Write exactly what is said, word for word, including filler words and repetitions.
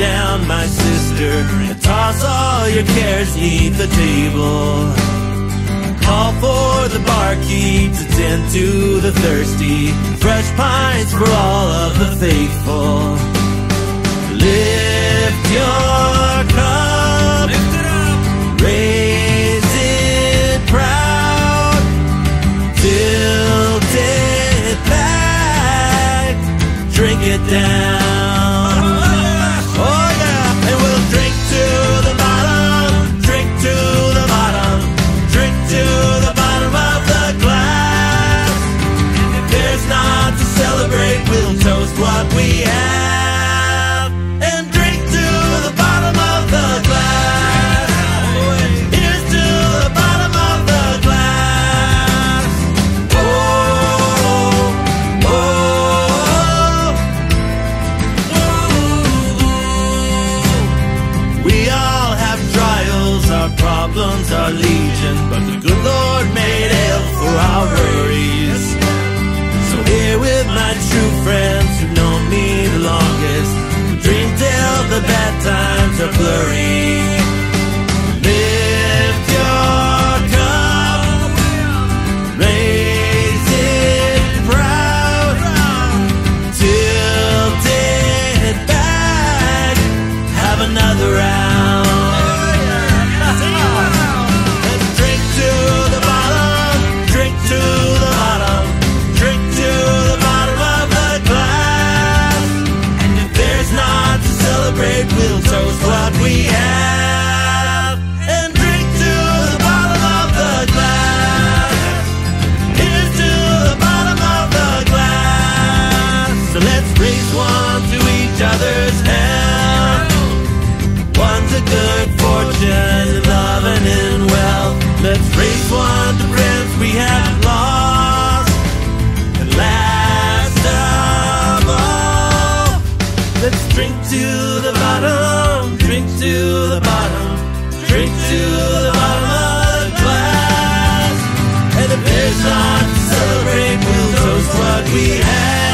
down, my sister, and toss all your cares 'neath the table. Call for the barkeep to tend to the thirsty, fresh pints for all of the faithful. Lift your cup, lift it up, raise it proud, tilt it back, drink it down. Oh yeah, and we'll drink to the bottom, drink to the bottom, drink to the bottom of the glass. And if there's not to celebrate, we'll toast what we have. Problems are legion, but the good Lord made ale for our worries. So here with my true friends who've known me the longest, we'll dream till the bad times are blurry. Lift your cup, raise it proud, tilt it back, have another round. We'll toast what we have and drink to the bottom of the glass. Here's to the bottom of the glass. So let's raise one to each other's hand. One's a good fortune in love and in wealth. Let's raise one to friends we have lost. And last of all, let's drink to the bottom, drink to the bottom, drink to the bottom of the glass. And if there's not to celebrate, we'll toast what we have.